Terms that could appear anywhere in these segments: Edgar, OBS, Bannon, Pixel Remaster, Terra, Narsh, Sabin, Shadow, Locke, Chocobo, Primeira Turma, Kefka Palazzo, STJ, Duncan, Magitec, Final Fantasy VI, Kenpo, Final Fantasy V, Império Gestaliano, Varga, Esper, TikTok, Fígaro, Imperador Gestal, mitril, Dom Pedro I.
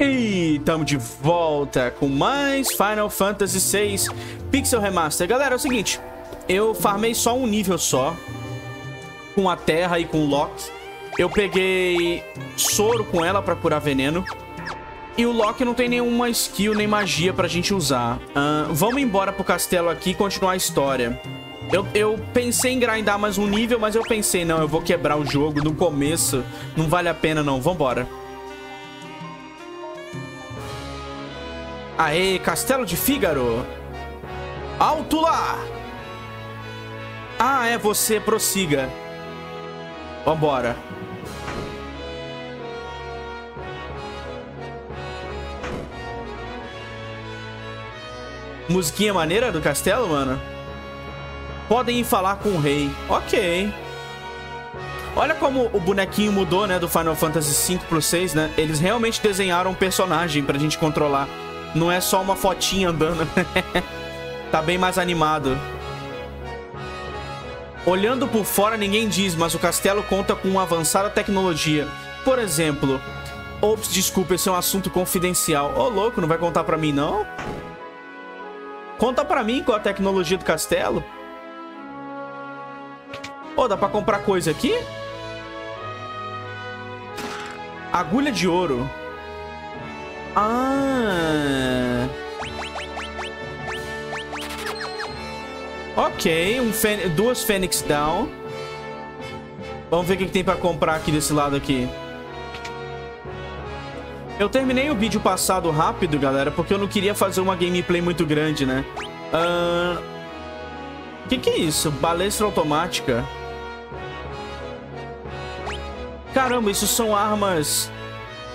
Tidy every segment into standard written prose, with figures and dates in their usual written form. E estamos de volta com mais Final Fantasy VI Pixel Remaster. Galera, é o seguinte, eu farmei só um nível só, com a Terra e com o Locke. Eu peguei soro com ela pra curar veneno. E o Locke não tem nenhuma skill nem magia pra gente usar. Vamos embora pro castelo aqui e continuar a história. Eu pensei em grindar mais um nível, mas eu pensei, não, eu vou quebrar o jogo no começo. Não vale a pena não, vambora. Aê, Castelo de Fígaro. Alto lá! Ah, é você, prossiga. Vambora. Musiquinha maneira do castelo, mano. Podem ir falar com o rei. Ok. Olha como o bonequinho mudou, né? Do Final Fantasy V pro 6, né? Eles realmente desenharam um personagem pra gente controlar. Não é só uma fotinha andando. Tá bem mais animado. Olhando por fora, ninguém diz, mas o castelo conta com uma avançada tecnologia. Por exemplo... Ops, desculpa, esse é um assunto confidencial. Ô, louco, não vai contar pra mim, não? Conta pra mim qual a tecnologia do castelo. Ô, dá pra comprar coisa aqui? Agulha de ouro. Ah. Ok, duas Fênix Down. Vamos ver o que tem pra comprar aqui desse lado aqui. Eu terminei o vídeo passado rápido, galera, porque eu não queria fazer uma gameplay muito grande, né? Que é isso? Balestra automática. Caramba, isso são armas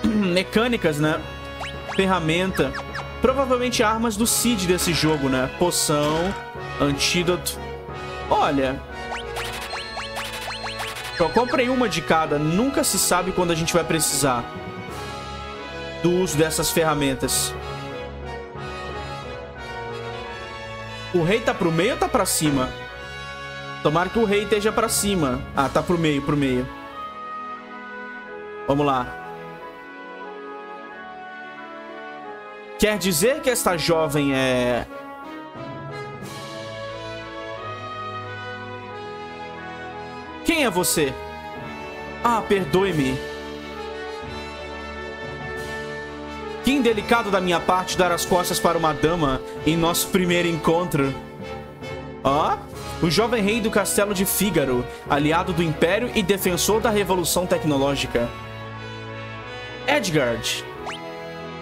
mecânicas, né? Ferramenta. Provavelmente armas do Cid desse jogo, né? Poção, antídoto. Olha, eu comprei uma de cada. Nunca se sabe quando a gente vai precisar do uso dessas ferramentas. O rei tá pro meio ou tá pra cima? Tomara que o rei esteja pra cima. Ah, tá pro meio, pro meio. Vamos lá. Quer dizer que esta jovem é... Quem é você? Ah, perdoe-me. Que indelicado da minha parte dar as costas para uma dama em nosso primeiro encontro. Ó, o jovem rei do castelo de Fígaro, aliado do Império e defensor da Revolução Tecnológica. Edgar.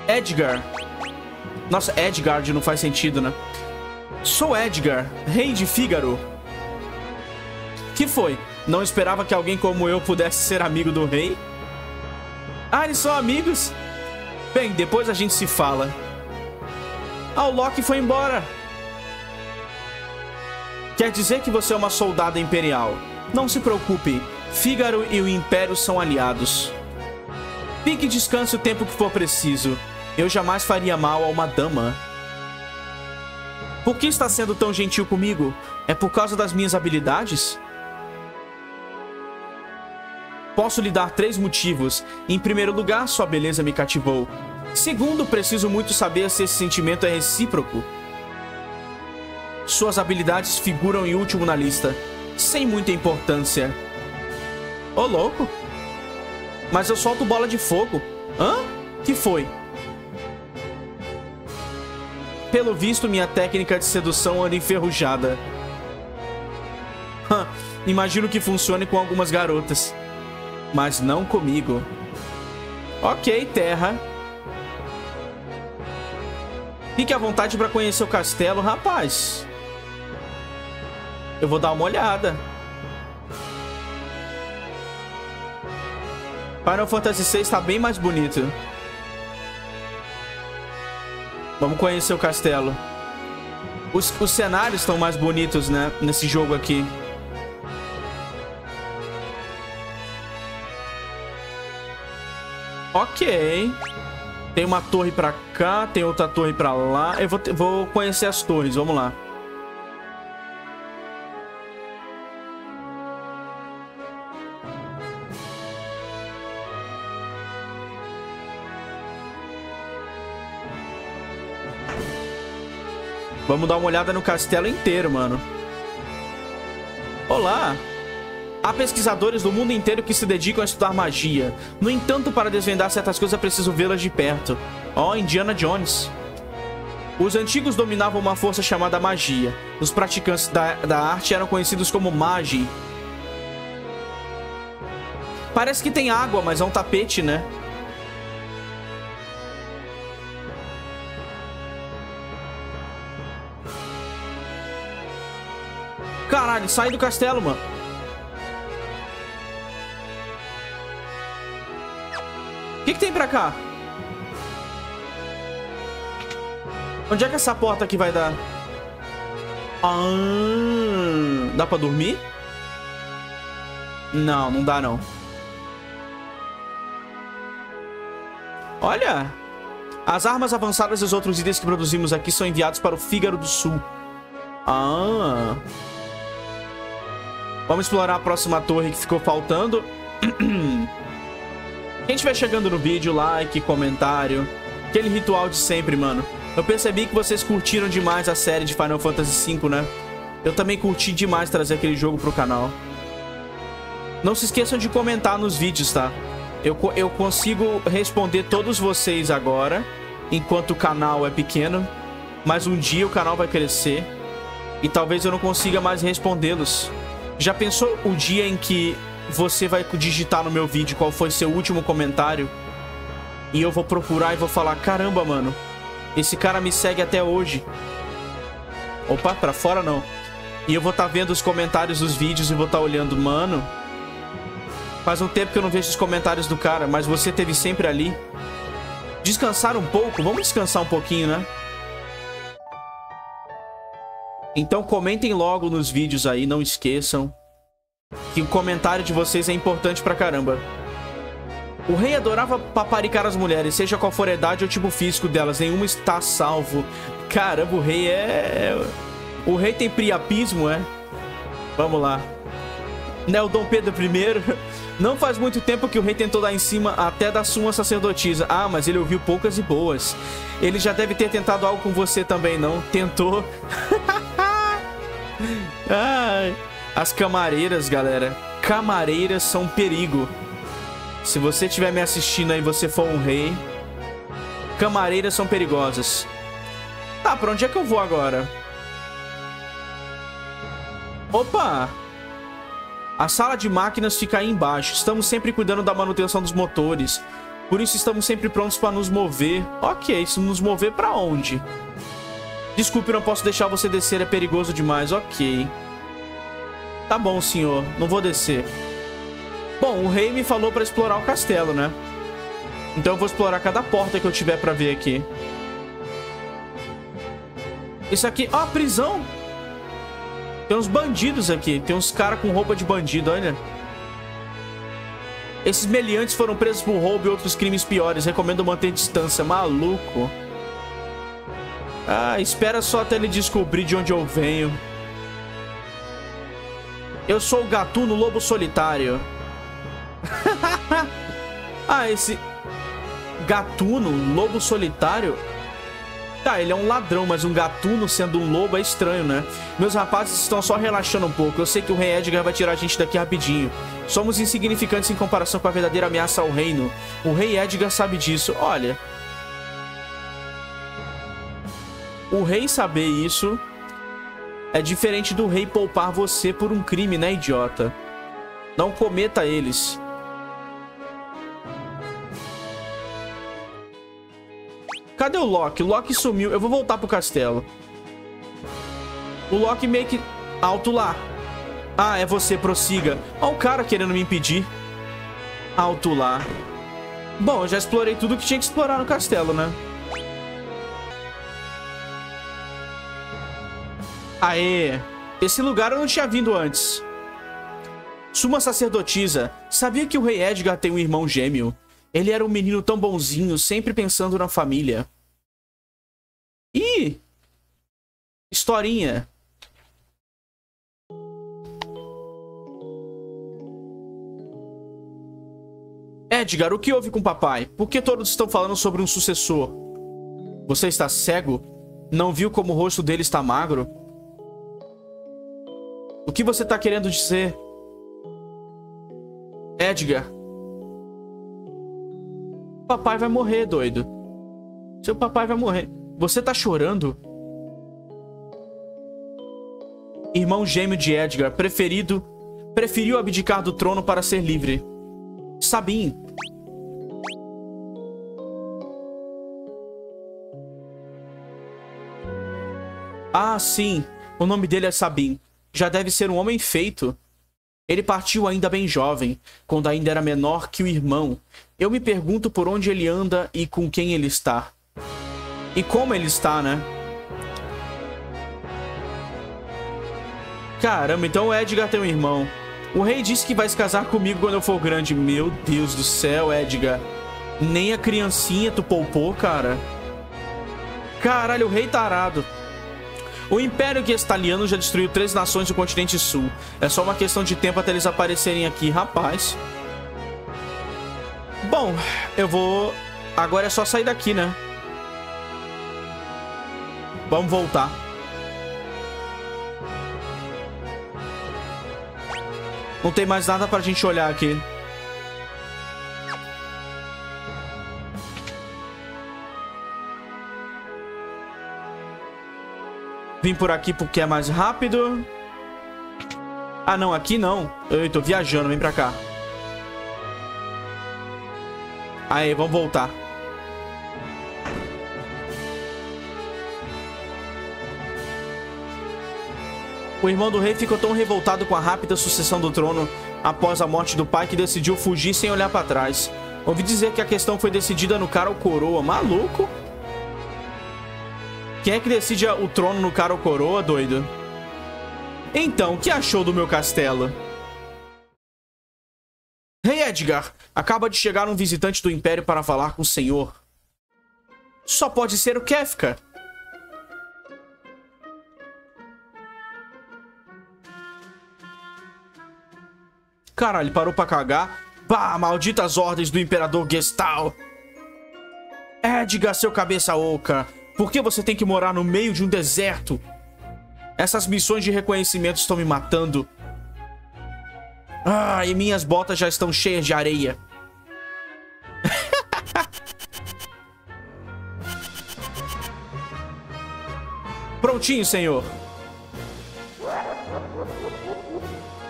Edgar. Nossa, Edgar não faz sentido, né? Sou Edgar, rei de Fígaro. Que foi? Não esperava que alguém como eu pudesse ser amigo do rei? Ah, eles são amigos? Bem, depois a gente se fala. Ah, o Locke foi embora. Quer dizer que você é uma soldada imperial. Não se preocupe, Fígaro e o Império são aliados. Fique e descanse o tempo que for preciso. Eu jamais faria mal a uma dama. Por que está sendo tão gentil comigo? É por causa das minhas habilidades? Posso lhe dar 3 motivos. Em primeiro lugar, sua beleza me cativou. Segundo, preciso muito saber se esse sentimento é recíproco. Suas habilidades figuram em último na lista, sem muita importância. Ô, louco! Mas eu solto bola de fogo. Hã? Que foi? Pelo visto, minha técnica de sedução anda enferrujada. Imagino que funcione com algumas garotas, mas não comigo. Ok, Terra. Fique à vontade para conhecer o castelo, rapaz. Eu vou dar uma olhada. Final Fantasy VI está bem mais bonito. Vamos conhecer o castelo. Os cenários estão mais bonitos, né? Nesse jogo aqui. Ok. Tem uma torre pra cá, tem outra torre pra lá. Eu vou conhecer as torres, vamos lá. Vamos dar uma olhada no castelo inteiro, mano. Olá! Há pesquisadores do mundo inteiro que se dedicam a estudar magia. No entanto, para desvendar certas coisas, é preciso vê-las de perto. Ó, Indiana Jones. Os antigos dominavam uma força chamada magia. Os praticantes da arte eram conhecidos como magi. Parece que tem água, mas é um tapete, né? Caralho, sai do castelo, mano. O que tem pra cá? Onde é que essa porta aqui vai dar? Ah, dá pra dormir? Não, não dá não. Olha! As armas avançadas e os outros itens que produzimos aqui são enviados para o Fígaro do Sul. Ah... Vamos explorar a próxima torre que ficou faltando. Quem estiver chegando no vídeo, like, comentário. Aquele ritual de sempre, mano. Eu percebi que vocês curtiram demais a série de Final Fantasy V, né? Eu também curti demais trazer aquele jogo pro canal. Não se esqueçam de comentar nos vídeos, tá? Eu consigo responder todos vocês agora, enquanto o canal é pequeno. Mas um dia o canal vai crescer e talvez eu não consiga mais respondê-los. Já pensou o dia em que você vai digitar no meu vídeo qual foi seu último comentário? E eu vou procurar e vou falar, caramba, mano, esse cara me segue até hoje. Opa, pra fora não. E eu vou estar vendo os comentários dos vídeos e vou estar olhando, mano, faz um tempo que eu não vejo os comentários do cara, mas você esteve sempre ali. Descansar um pouco? Vamos descansar um pouquinho, né? Então comentem logo nos vídeos aí, não esqueçam que o comentário de vocês é importante pra caramba. O rei adorava paparicar as mulheres, seja qual for a idade ou tipo físico delas, nenhuma está salvo. Caramba, o rei é... O rei tem priapismo, é? Vamos lá. Né, o Dom Pedro I? Não faz muito tempo que o rei tentou dar em cima até da suma sacerdotisa. Ah, mas ele ouviu poucas e boas. Ele já deve ter tentado algo com você também, não? Tentou... Ai. As camareiras, galera. Camareiras são um perigo. Se você estiver me assistindo aí e você for um rei, camareiras são perigosas. Tá, pra onde é que eu vou agora? Opa! A sala de máquinas fica aí embaixo. Estamos sempre cuidando da manutenção dos motores. Por isso estamos sempre prontos para nos mover. Ok, se nos mover pra onde? Desculpe, não posso deixar você descer, é perigoso demais. Ok. Tá bom, senhor. Não vou descer. Bom, o rei me falou pra explorar o castelo, né? Então eu vou explorar cada porta que eu tiver pra ver aqui. Isso aqui... Ah, prisão! Tem uns bandidos aqui. Tem uns caras com roupa de bandido, olha. Esses meliantes foram presos por roubo e outros crimes piores. Recomendo manter distância. Maluco. Ah, espera só até ele descobrir de onde eu venho. Eu sou o gatuno lobo solitário. Ah, esse... Gatuno lobo solitário? Tá, ele é um ladrão, mas um gatuno sendo um lobo é estranho, né? Meus rapazes estão só relaxando um pouco. Eu sei que o rei Edgar vai tirar a gente daqui rapidinho. Somos insignificantes em comparação com a verdadeira ameaça ao reino. O rei Edgar sabe disso. Olha... O rei saber isso é diferente do rei poupar você por um crime, né, idiota? Não cometa eles. Cadê o Locke? O Locke sumiu. Eu vou voltar pro castelo. O Locke meio que... Alto lá. Ah, é você, prossiga. Olha o cara querendo me impedir. Alto lá. Bom, eu já explorei tudo que tinha que explorar no castelo, né? Aê! Esse lugar eu não tinha vindo antes. Suma sacerdotisa. Sabia que o rei Edgar tem um irmão gêmeo? Ele era um menino tão bonzinho, sempre pensando na família. Ih! Historinha. Edgar, o que houve com papai? Por que todos estão falando sobre um sucessor? Você está cego? Não viu como o rosto dele está magro? O que você está querendo dizer? Edgar. Papai vai morrer, doido. Seu papai vai morrer. Você tá chorando? Irmão gêmeo de Edgar, preferiu abdicar do trono para ser livre. Sabin. Ah, sim. O nome dele é Sabin. Já deve ser um homem feito. Ele partiu ainda bem jovem, quando ainda era menor que o irmão. Eu me pergunto por onde ele anda e com quem ele está. E como ele está, né? Caramba, então o Edgar tem um irmão. O rei disse que vai se casar comigo quando eu for grande. Meu Deus do céu, Edgar. Nem a criancinha tu poupou, cara. Caralho, o rei tarado. O Império Gestaliano já destruiu 3 nações do continente sul. É só uma questão de tempo até eles aparecerem aqui, rapaz. Bom, eu vou... Agora é só sair daqui, né? Vamos voltar. Não tem mais nada pra gente olhar aqui. Vim por aqui porque é mais rápido. Ah, não. Aqui não. Eu tô viajando. Vem pra cá. Aí, vamos voltar. O irmão do rei ficou tão revoltado com a rápida sucessão do trono após a morte do pai que decidiu fugir sem olhar pra trás. Ouvi dizer que a questão foi decidida no cara ou coroa. Maluco? Quem é que decide o trono no cara ou coroa, doido? Então, o que achou do meu castelo? Rei Edgar, acaba de chegar um visitante do Império para falar com o senhor. Só pode ser o Kefka. Caralho, parou pra cagar. Bah, malditas ordens do Imperador Gestal. Edgar, seu cabeça oca. Por que você tem que morar no meio de um deserto? Essas missões de reconhecimento estão me matando. Ah, e minhas botas já estão cheias de areia. Prontinho, senhor.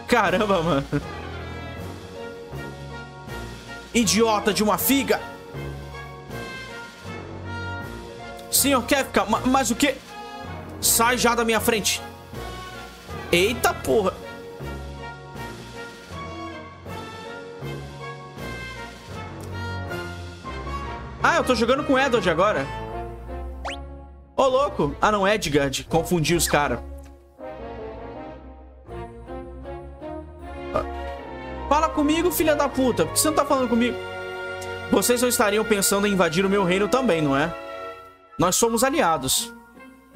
Caramba, mano. Idiota de uma figa. Senhor Kefka, mas o que? Sai já da minha frente. Eita porra. Ah, eu tô jogando com Edward agora. Ô, louco. Ah, não, Edgar. Confundi os caras. Fala comigo, filha da puta. Por que você não tá falando comigo? Vocês não estariam pensando em invadir o meu reino também, não é? Nós somos aliados.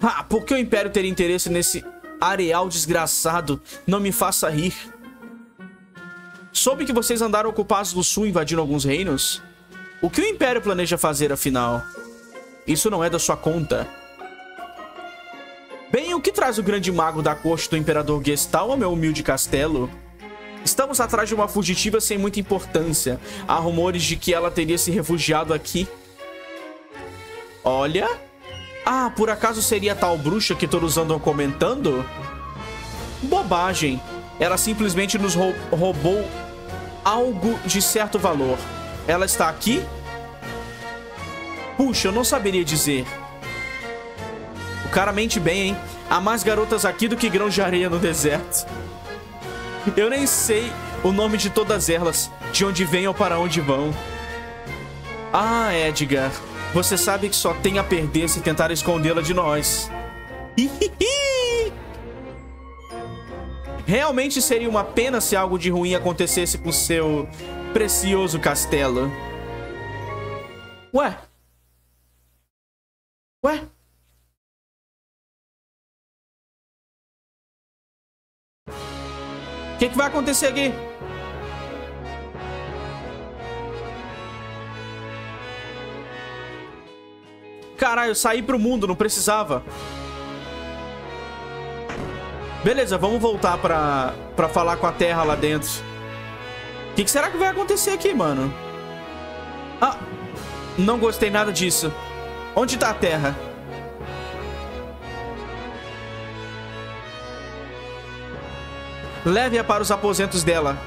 Ah, por que o Império teria interesse nesse areal desgraçado? Não me faça rir. Soube que vocês andaram ocupados do sul invadindo alguns reinos? O que o Império planeja fazer, afinal? Isso não é da sua conta. Bem, o que traz o grande mago da corte do Imperador Gestal ao meu humilde castelo? Estamos atrás de uma fugitiva sem muita importância. Há rumores de que ela teria se refugiado aqui. Olha. Ah, por acaso seria a tal bruxa que todos andam comentando? Bobagem. Ela simplesmente nos roubou algo de certo valor. Ela está aqui? Puxa, eu não saberia dizer. O cara mente bem, hein? Há mais garotas aqui do que grãos de areia no deserto. Eu nem sei o nome de todas elas, de onde vêm ou para onde vão. Ah, Edgar. Você sabe que só tem a perder se tentar escondê-la de nós. Realmente seria uma pena se algo de ruim acontecesse com seu precioso castelo. Ué? Ué? O que vai acontecer aqui? Caralho, eu saí pro mundo, não precisava. Beleza, vamos voltar pra falar com a Terra lá dentro. O que será que vai acontecer aqui, mano? Ah, não gostei nada disso. Onde tá a Terra? Leve-a para os aposentos dela.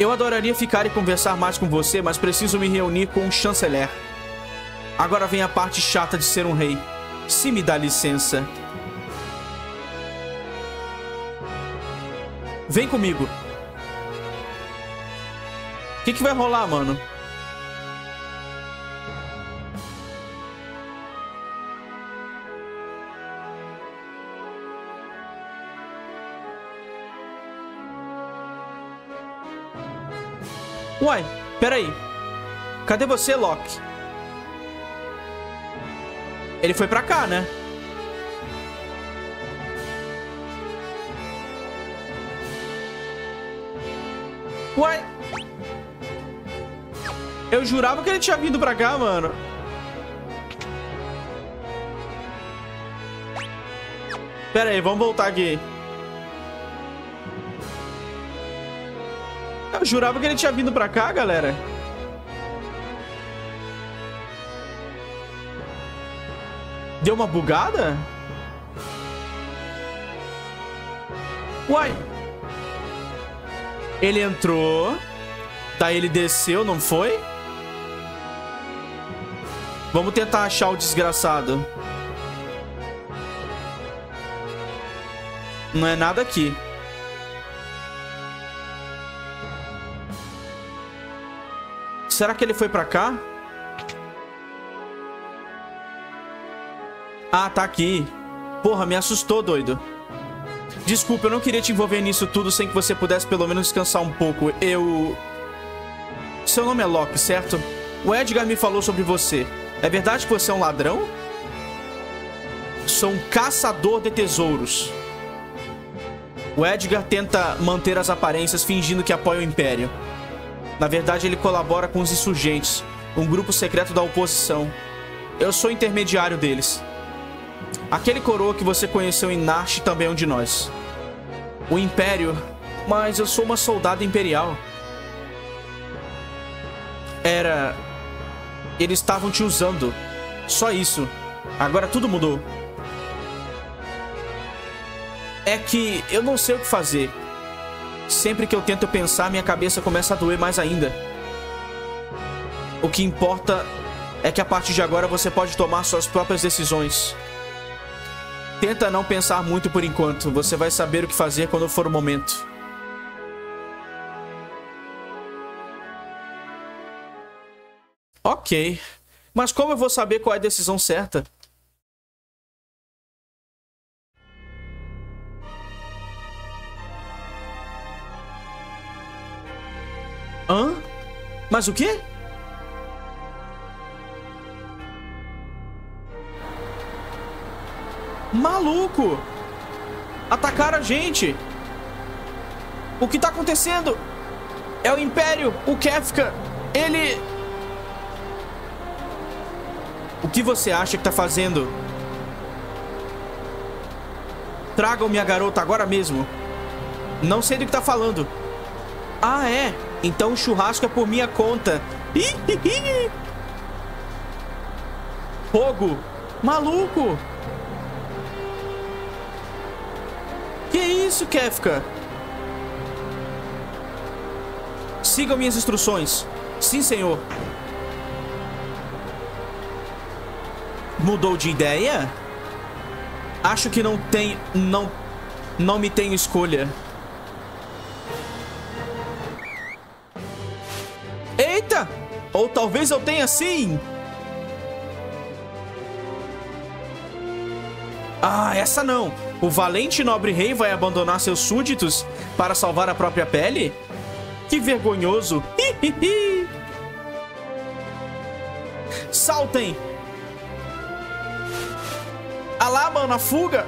Eu adoraria ficar e conversar mais com você, mas preciso me reunir com o chanceler. Agora vem a parte chata de ser um rei. Se me dá licença. Vem comigo. O que vai rolar, mano? Uai, peraí. Cadê você, Locke? Ele foi pra cá, né? Uai. Eu jurava que ele tinha vindo pra cá, mano. Pera aí, vamos voltar aqui. Eu jurava que ele tinha vindo pra cá, galera. Deu uma bugada? Uai. Ele entrou. Daí ele desceu, não foi? Vamos tentar achar o desgraçado. Não é nada aqui. Será que ele foi pra cá? Ah, tá aqui. Porra, me assustou, doido. Desculpa, eu não queria te envolver nisso tudo sem que você pudesse pelo menos descansar um pouco. Eu... Seu nome é Locke, certo? O Edgar me falou sobre você. É verdade que você é um ladrão? Sou um caçador de tesouros. O Edgar tenta manter as aparências fingindo que apoia o Império. Na verdade, ele colabora com os insurgentes, um grupo secreto da oposição. Eu sou intermediário deles. Aquele coroa que você conheceu em Narsh também é um de nós. O Império... Mas eu sou uma soldada imperial. Era... Eles estavam te usando. Só isso. Agora tudo mudou. É que eu não sei o que fazer. Sempre que eu tento pensar, minha cabeça começa a doer mais ainda. O que importa é que a partir de agora você pode tomar suas próprias decisões. Tenta não pensar muito por enquanto. Você vai saber o que fazer quando for o momento. Ok, mas como eu vou saber qual é a decisão certa? Hã? Mas o quê? Maluco! Atacaram a gente! O que tá acontecendo? É o Império, o Kefka, ele... O que você acha que tá fazendo? Tragam minha garota agora mesmo. Não sei do que tá falando. Ah, é? Então o churrasco é por minha conta. Fogo! Maluco! Que isso, Kefka? Sigam minhas instruções. Sim, senhor. Mudou de ideia? Acho que não tem... Não me tenho escolha. Eita! Ou talvez eu tenha sim! Ah, essa não! O valente nobre rei vai abandonar seus súditos para salvar a própria pele? Que vergonhoso! Saltem! Ah lá, mano, a fuga.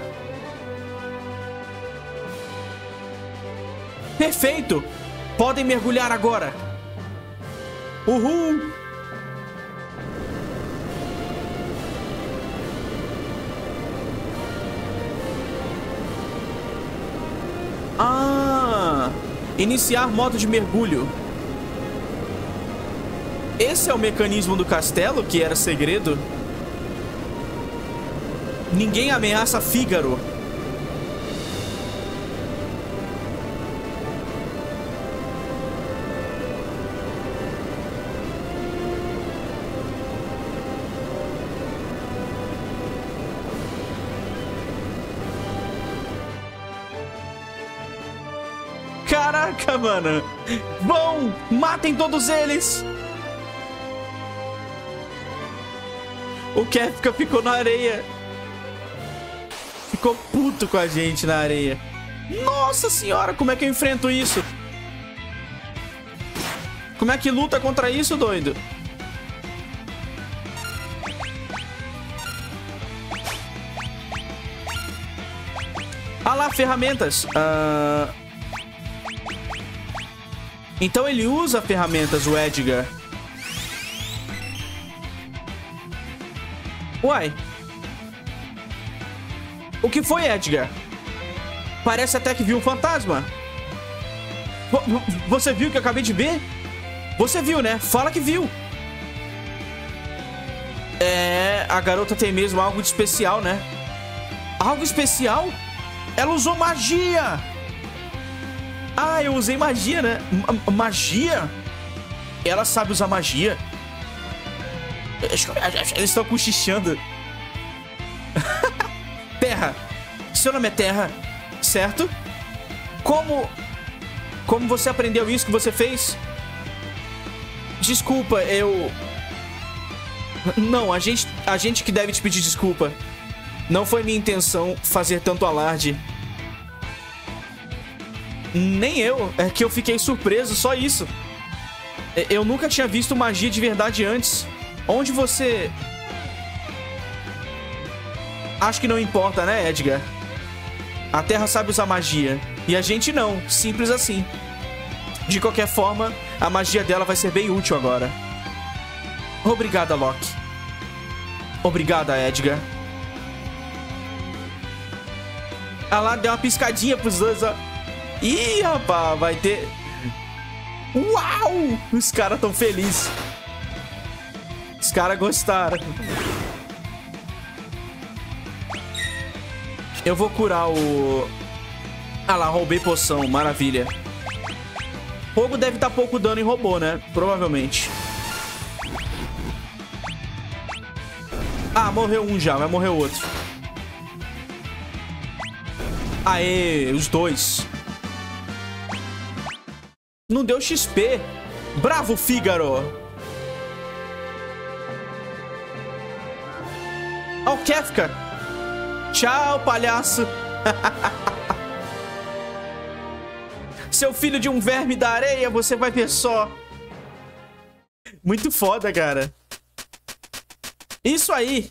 Perfeito. Podem mergulhar agora. Uhul. Iniciar modo de mergulho. Esse é o mecanismo do castelo, que era segredo? Ninguém ameaça Fígaro. Caraca, mano. Vão! Matem todos eles! O Kefka ficou na areia. Ficou puto com a gente na areia. Nossa senhora, como é que eu enfrento isso? Como é que luta contra isso, doido? Ah lá, ferramentas. Então ele usa ferramentas, o Edgar. Uai. O que foi, Edgar? Parece até que viu um fantasma. Você viu o que eu acabei de ver? Você viu, né? Fala que viu. É, a garota tem mesmo algo de especial, né? Algo especial? Ela usou magia! Ah, eu usei magia, né? Magia? Ela sabe usar magia? Eles estão cochichando. Terra. Seu nome é Terra, certo? Como você aprendeu isso que você fez? Desculpa, eu... Não, a gente que deve te pedir desculpa. Não foi minha intenção fazer tanto alarde. Nem eu, é que eu fiquei surpreso, só isso. Eu nunca tinha visto magia de verdade antes. Onde você... Acho que não importa, né, Edgar? A Terra sabe usar magia. E a gente não. Simples assim. De qualquer forma, a magia dela vai ser bem útil agora. Obrigada, Locke. Obrigada, Edgar. Ah lá, deu uma piscadinha pros dois, ó. Ih, rapaz, vai ter... Uau! Os caras tão felizes. Os caras gostaram. Eu vou curar o... Ah lá, roubei poção. Maravilha. Fogo deve dar pouco dano em robô, né? Provavelmente. Ah, morreu um já. Vai morrer o outro. Aê, os dois. Não deu XP. Bravo, Fígaro. Ó, o Kefka. Tchau, palhaço. Seu filho de um verme da areia, você vai ver só. Muito foda, cara. Isso aí.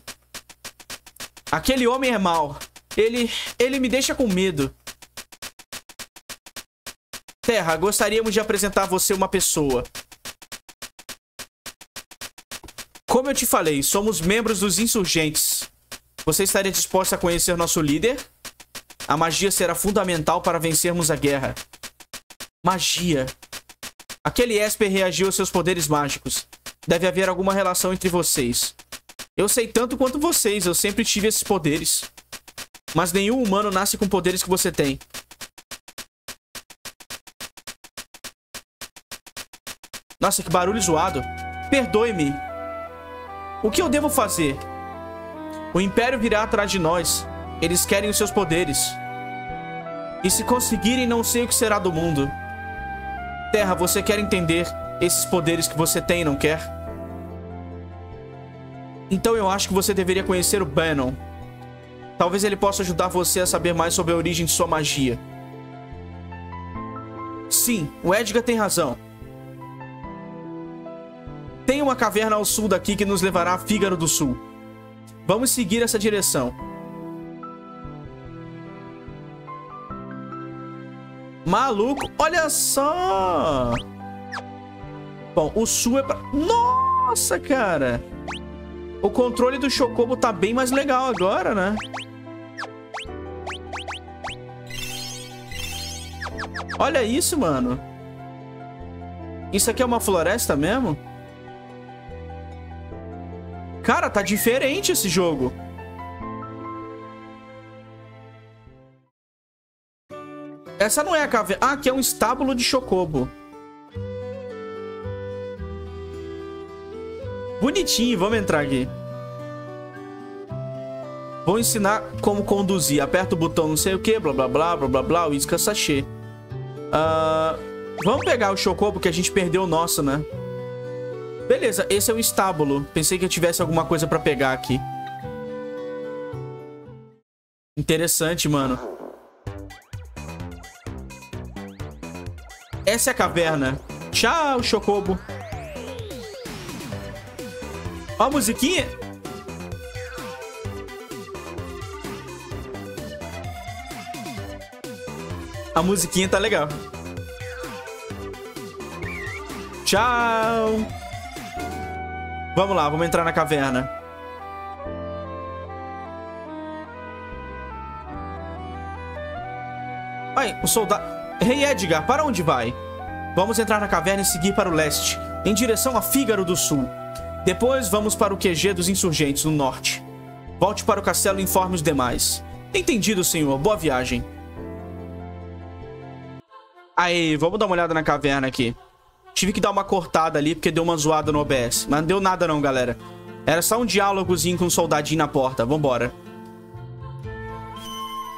Aquele homem é mau. Ele me deixa com medo. Terra, gostaríamos de apresentar a você uma pessoa. Como eu te falei, somos membros dos insurgentes. Você estaria disposta a conhecer nosso líder? A magia será fundamental para vencermos a guerra. Magia. Aquele Esper reagiu aos seus poderes mágicos. Deve haver alguma relação entre vocês. Eu sei tanto quanto vocês, eu sempre tive esses poderes. Mas nenhum humano nasce com poderes que você tem. Nossa, que barulho zoado. Perdoe-me. O que eu devo fazer? O Império virá atrás de nós. Eles querem os seus poderes. E se conseguirem, não sei o que será do mundo. Terra, você quer entender esses poderes que você tem, não quer? Então eu acho que você deveria conhecer o Bannon. Talvez ele possa ajudar você a saber mais sobre a origem de sua magia. Sim, o Edgar tem razão. Tem uma caverna ao sul daqui que nos levará a Fígaro do Sul. Vamos seguir essa direção. Maluco, olha só. Bom, o sul é pra... Nossa, cara. O controle do Chocobo tá bem mais legal agora, né? Olha isso, mano. Isso aqui é uma floresta mesmo? Cara, tá diferente esse jogo. Essa não é a caverna. Ah, aqui é um estábulo de Chocobo. Bonitinho, vamos entrar aqui. Vou ensinar como conduzir. Aperta o botão não sei o que, blá blá blá, blá blá blá, uísca sachê. Vamos pegar o Chocobo que a gente perdeu o nosso, né? Beleza, esse é o estábulo. Pensei que eu tivesse alguma coisa pra pegar aqui. Interessante, mano. Essa é a caverna. Tchau, Chocobo. Ó a musiquinha. A musiquinha tá legal. Tchau. Vamos lá, vamos entrar na caverna. Ai, o soldado... Rei Edgar, para onde vai? Vamos entrar na caverna e seguir para o leste, em direção a Fígaro do Sul. Depois vamos para o QG dos insurgentes, no norte. Volte para o castelo e informe os demais. Entendido, senhor. Boa viagem. Aí, vamos dar uma olhada na caverna aqui. Tive que dar uma cortada ali porque deu uma zoada no OBS. Mas não deu nada não, galera. Era só um diálogozinho com um soldadinho na porta. Vambora.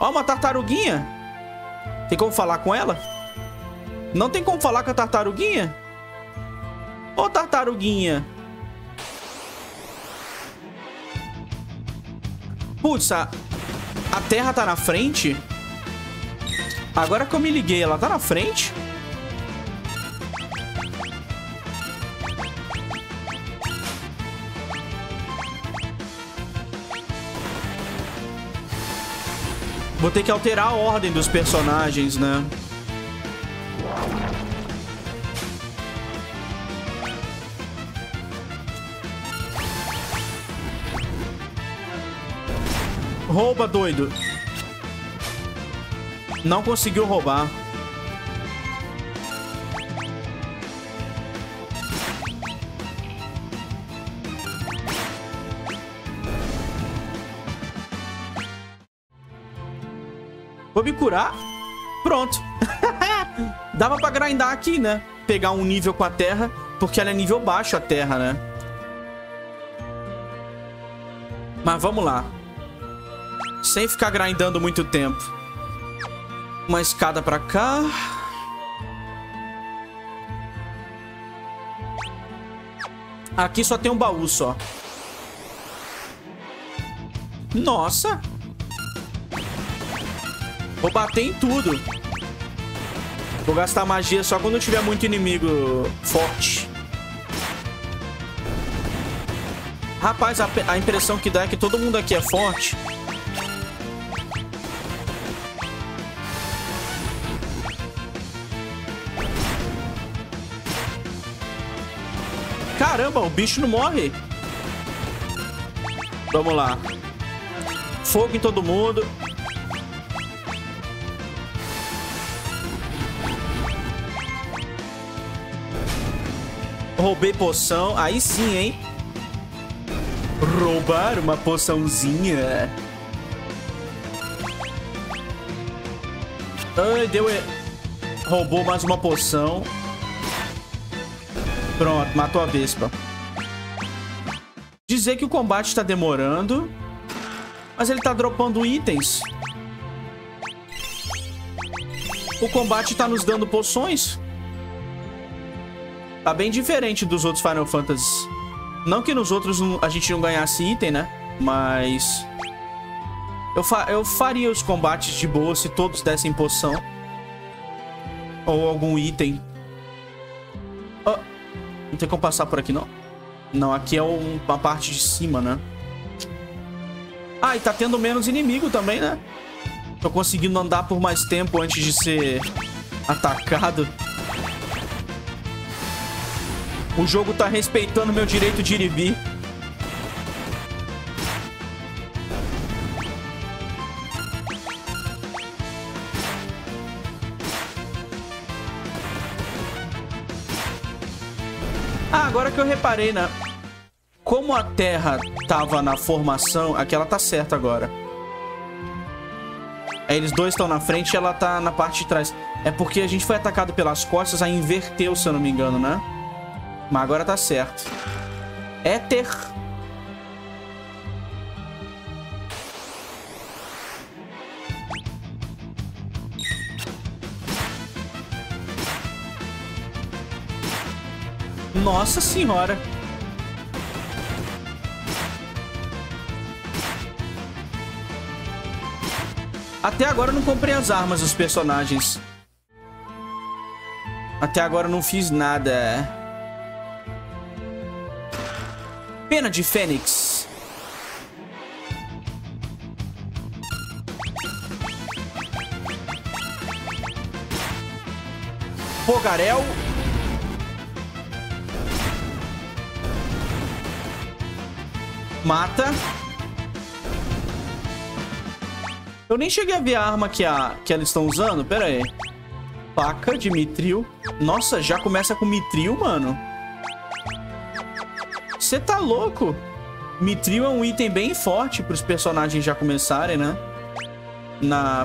Ó, uma tartaruguinha. Tem como falar com ela? Não tem como falar com a tartaruguinha? Ô, tartaruguinha. Putz, a Terra tá na frente? Agora que eu me liguei, ela tá na frente? Vou ter que alterar a ordem dos personagens, né? Rouba, doido. Não conseguiu roubar. Vou me curar. Pronto. Dava pra grindar aqui, né? Pegar um nível com a Terra, porque ela é nível baixo, a Terra, né? Mas vamos lá. Sem ficar grindando muito tempo. Uma escada pra cá. Aqui só tem um baú só. Nossa! Vou bater em tudo. Vou gastar magia só quando tiver muito inimigo forte. Rapaz, a impressão que dá é que todo mundo aqui é forte. Caramba, o bicho não morre. Vamos lá. Fogo em todo mundo. Roubei poção. Aí sim, hein? Roubar uma poçãozinha. Ai, deu... Roubou mais uma poção. Pronto, matou a Vespa. Dizer que o combate tá demorando. Mas ele tá dropando itens. O combate tá nos dando poções. Tá bem diferente dos outros Final Fantasy. Não que nos outros a gente não ganhasse item, né? Mas... Eu faria os combates de boa se todos dessem poção. Ou algum item. Oh, não tem como passar por aqui, não? Não, aqui é uma parte de cima, né? Ah, e tá tendo menos inimigo também, né? Tô conseguindo andar por mais tempo antes de ser atacado. O jogo tá respeitando meu direito de ir e vir. Ah, agora que eu reparei, né? Como a Terra tava na formação... Aqui ela tá certa agora. Aí eles dois estão na frente e ela tá na parte de trás. É porque a gente foi atacado pelas costas, aí inverteu, se eu não me engano, né? Mas agora tá certo. Éter. Nossa senhora. Até agora eu não comprei as armas dos personagens. Até agora eu não fiz nada. Pena de Fênix. Fogarel. Mata. Eu nem cheguei a ver a arma que eles estão usando. Pera aí. Faca de mitril. Nossa, já começa com mitril, mano. Você tá louco? Mitril é um item bem forte para os personagens já começarem, né?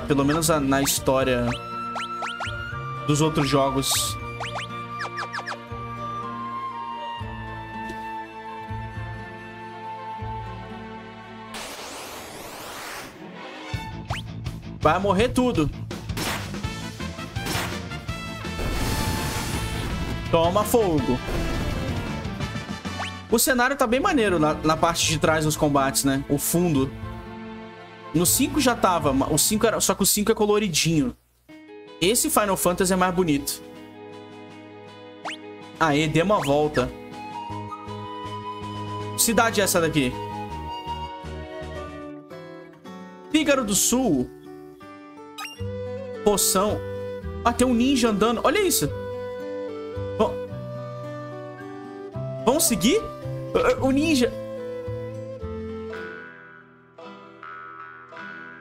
Pelo menos na história dos outros jogos. Vai morrer tudo. Toma fogo. O cenário tá bem maneiro na parte de trás dos combates, né? O fundo. No 5 já tava. O 5 era, só que o 5 é coloridinho. Esse Final Fantasy é mais bonito. Aê, deu uma volta. Cidade é essa daqui. Fígaro do Sul. Poção. Ah, tem um ninja andando. Olha isso. Vão seguir? O ninja.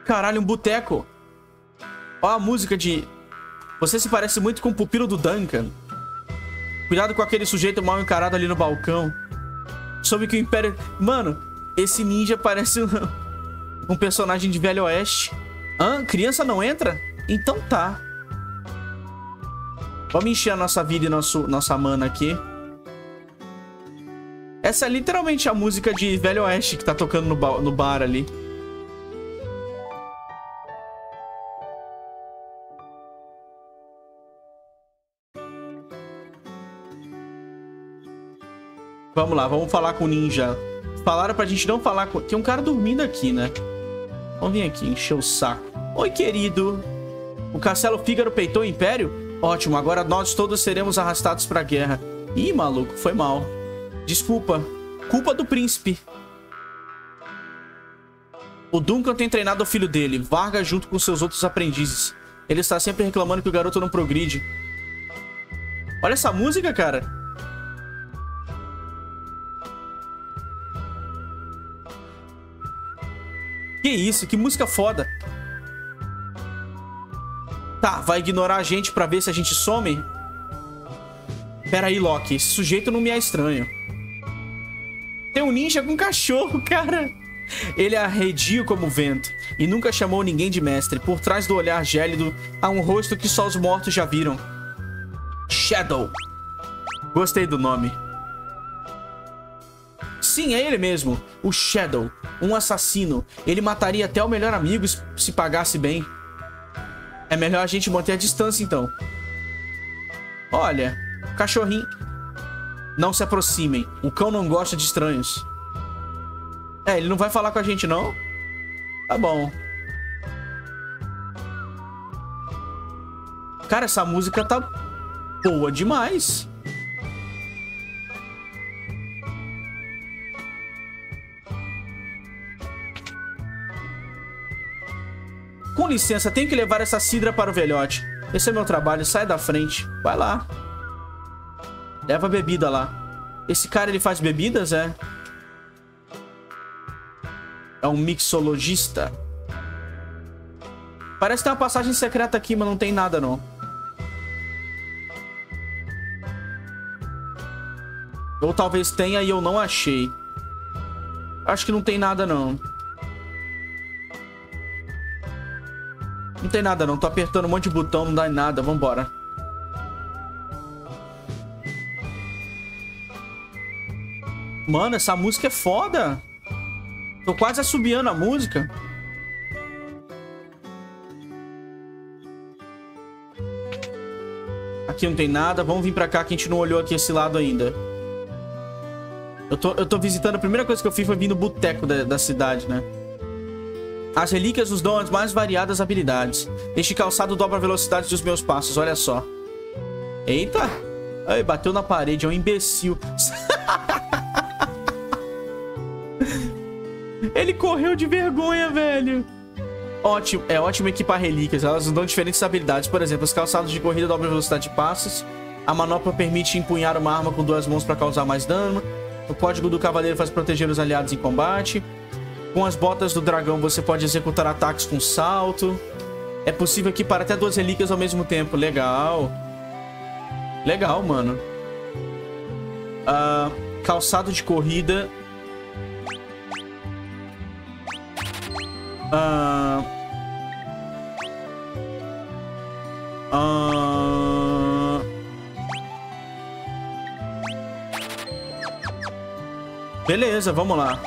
Caralho, um boteco. Ó a música de... Você se parece muito com o pupilo do Duncan. Cuidado com aquele sujeito mal encarado ali no balcão. Soube que o Império... Mano, esse ninja parece um personagem de Velho Oeste. Hã? Criança não entra? Então tá. Vamos encher a nossa vida e nossa mana aqui. Essa é literalmente a música de Velho Oeste que tá tocando no bar ali. Vamos lá, vamos falar com o ninja. Falaram pra gente não falar com... Tem um cara dormindo aqui, né? Vamos vir aqui, encher o saco. Oi, querido. O Castelo Fígaro peitou o Império? Ótimo, agora nós todos seremos arrastados pra guerra. Ih, maluco, foi mal. Desculpa. Culpa do príncipe. O Duncan tem treinado o filho dele, Varga, junto com seus outros aprendizes. Ele está sempre reclamando que o garoto não progride. Olha essa música, cara. Que isso, que música foda. Tá, vai ignorar a gente pra ver se a gente some? Pera aí, Locke. Esse sujeito não me é estranho. Tem um ninja com um cachorro, cara. Ele é arredio como o vento e nunca chamou ninguém de mestre. Por trás do olhar gélido, há um rosto que só os mortos já viram. Shadow. Gostei do nome. Sim, é ele mesmo. O Shadow. Um assassino. Ele mataria até o melhor amigo se pagasse bem. É melhor a gente manter a distância, então. Olha, cachorrinho... Não se aproximem. O cão não gosta de estranhos. É, ele não vai falar com a gente, não? Tá bom. Cara, essa música tá boa demais. Com licença, tenho que levar essa cidra para o velhote. Esse é meu trabalho, sai da frente. Vai lá. Leva a bebida lá. Esse cara, ele faz bebidas, é? É um mixologista. Parece que tem uma passagem secreta aqui, mas não tem nada, não. Ou talvez tenha e eu não achei. Acho que não tem nada, não. Não tem nada, não. Tô apertando um monte de botão, não dá em nada. Vambora. Mano, essa música é foda. Tô quase assobiando a música. Aqui não tem nada. Vamos vir pra cá que a gente não olhou aqui esse lado ainda. Eu tô visitando. A primeira coisa que eu fiz foi vir no boteco da cidade, né? As relíquias nos dão as mais variadas habilidades. Este calçado dobra a velocidade dos meus passos. Olha só. Eita. Ai, bateu na parede. É um imbecil. Ele correu de vergonha, velho. Ótimo. É ótimo equipar relíquias. Elas nos dão diferentes habilidades. Por exemplo, os calçados de corrida dobram a velocidade de passos. A manopla permite empunhar uma arma com duas mãos para causar mais dano. O código do cavaleiro faz proteger os aliados em combate. Com as botas do dragão você pode executar ataques com salto. É possível equipar até duas relíquias ao mesmo tempo. Legal. Legal, mano. Calçado de corrida. Beleza, vamos lá.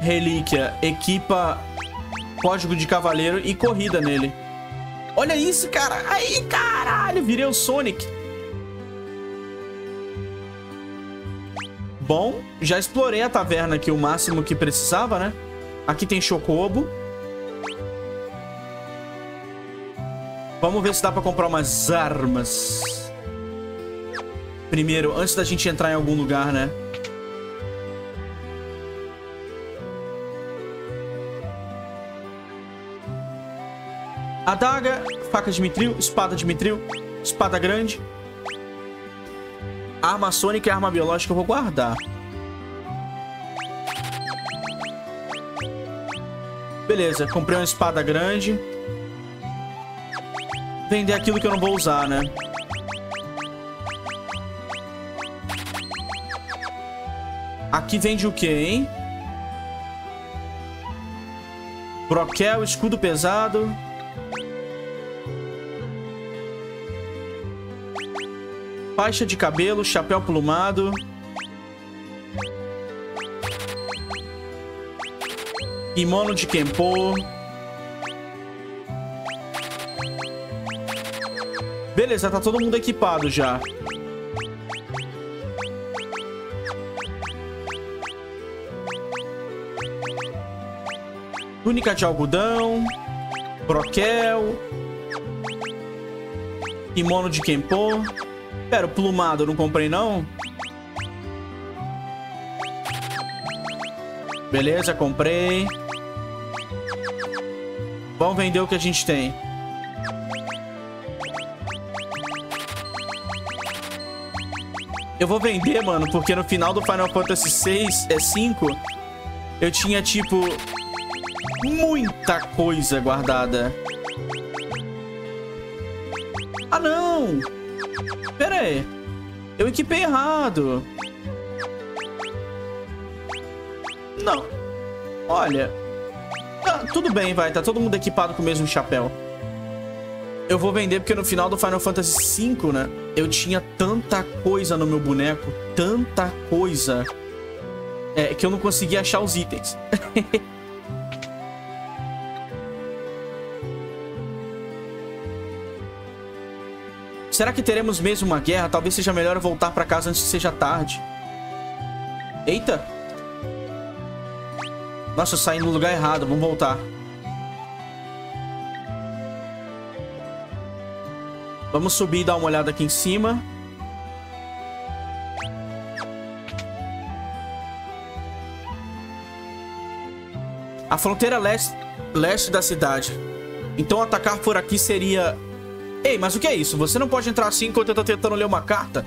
Relíquia, equipa código de cavaleiro e corrida nele. Olha isso, cara. Ai, caralho, virei o Sonic. Bom, já explorei a taverna aqui o máximo que precisava, né? Aqui tem Chocobo. Vamos ver se dá pra comprar umas armas. Primeiro, antes da gente entrar em algum lugar, né? Adaga, faca de mitril, espada grande. Arma sônica e arma biológica eu vou guardar. Beleza, comprei uma espada grande. Vender aquilo que eu não vou usar, né? Aqui vende o que, hein? Broquel, escudo pesado. Faixa de cabelo, chapéu plumado. Kimono de Kenpo. Beleza, tá todo mundo equipado já. Túnica de algodão. Broquel. Kimono de Kenpo. Pera, o plumado eu não comprei, não? Beleza, comprei. Vamos vender o que a gente tem. Eu vou vender, mano, porque no final do Final Fantasy V, eu tinha, tipo, muita coisa guardada. Ah, não! Pera aí, eu equipei errado. Não. Olha, tá, tudo bem, vai. Tá todo mundo equipado com o mesmo chapéu. Eu vou vender porque no final do Final Fantasy V, né, eu tinha tanta coisa no meu boneco. Tanta coisa, que eu não conseguia achar os itens. Será que teremos mesmo uma guerra? Talvez seja melhor eu voltar pra casa antes que seja tarde. Eita. Nossa, eu saí no lugar errado. Vamos voltar. Vamos subir e dar uma olhada aqui em cima. A fronteira leste da cidade. Então atacar por aqui seria... Ei, mas o que é isso? Você não pode entrar assim enquanto eu tô tentando ler uma carta?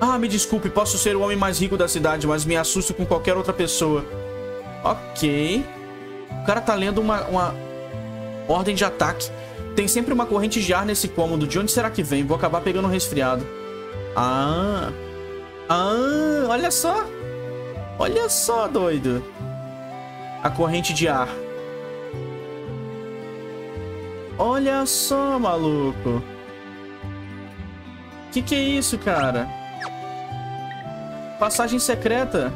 Ah, me desculpe, posso ser o homem mais rico da cidade, mas me assusto com qualquer outra pessoa. Ok. O cara tá lendo uma ordem de ataque. Tem sempre uma corrente de ar nesse cômodo. De onde será que vem? Vou acabar pegando um resfriado. Olha só. Olha só, doido. A corrente de ar. Olha só, maluco. Que é isso, cara? Passagem secreta.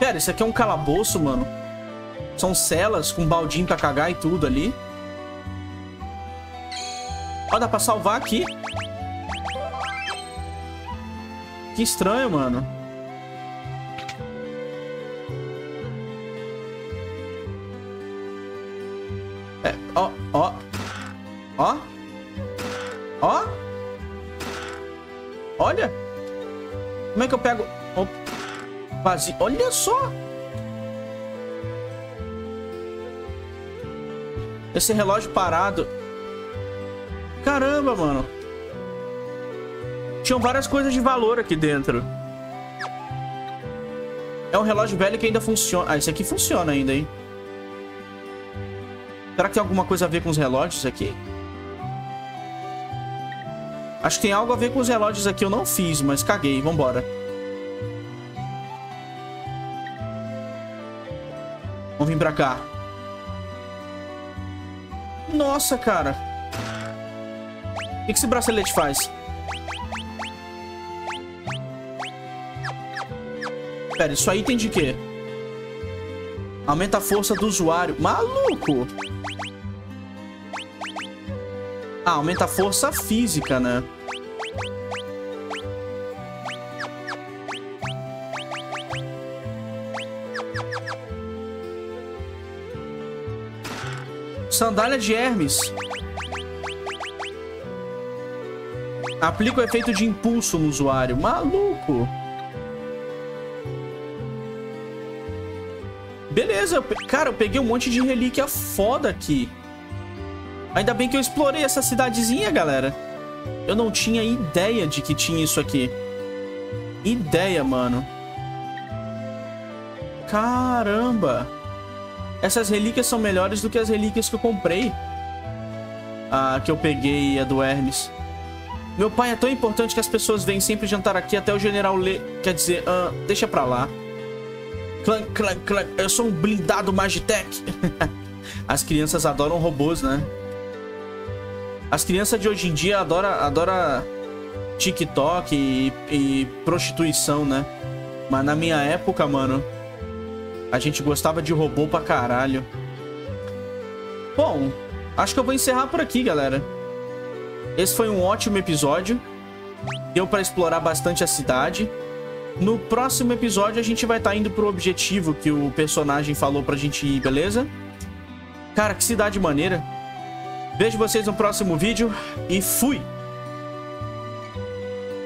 Pera, isso aqui é um calabouço, mano. São celas com baldinho pra cagar e tudo ali. Ó, dá pra salvar aqui. Que estranho, mano. É, ó, ó. Ó. Ó. Olha. Como é que eu pego... Vazio. Olha só. Esse relógio parado. Caramba, mano. Tinham várias coisas de valor aqui dentro. É um relógio velho que ainda funciona. Ah, esse aqui funciona ainda, hein? Será que tem alguma coisa a ver com os relógios aqui? Acho que tem algo a ver com os relógios aqui. Eu não fiz, mas caguei. Vambora. Vamos vir pra cá. Nossa, cara. O que esse bracelete faz? Pera, isso aí tem de quê? Aumenta a força do usuário. Maluco! Ah, aumenta a força física, né? Sandália de Hermes. Aplica o efeito de impulso no usuário. Maluco. Beleza. Cara, eu peguei um monte de relíquia foda aqui. Ainda bem que eu explorei essa cidadezinha, galera. Eu não tinha ideia de que tinha isso aqui. Ideia, mano. Caramba. Essas relíquias são melhores do que as relíquias que eu comprei. Ah, que eu peguei a do Hermes. Meu pai é tão importante que as pessoas vêm sempre jantar aqui até o general ler. Quer dizer, deixa pra lá. Clank, clank, clank. Eu sou um blindado Magitec. As crianças adoram robôs, né? As crianças de hoje em dia adoram TikTok e prostituição, né? Mas na minha época, mano... A gente gostava de robô pra caralho. Bom, acho que eu vou encerrar por aqui, galera. Esse foi um ótimo episódio. Deu pra explorar bastante a cidade. No próximo episódio a gente vai estar indo pro objetivo que o personagem falou pra gente ir, beleza? Cara, que cidade maneira. Vejo vocês no próximo vídeo e fui!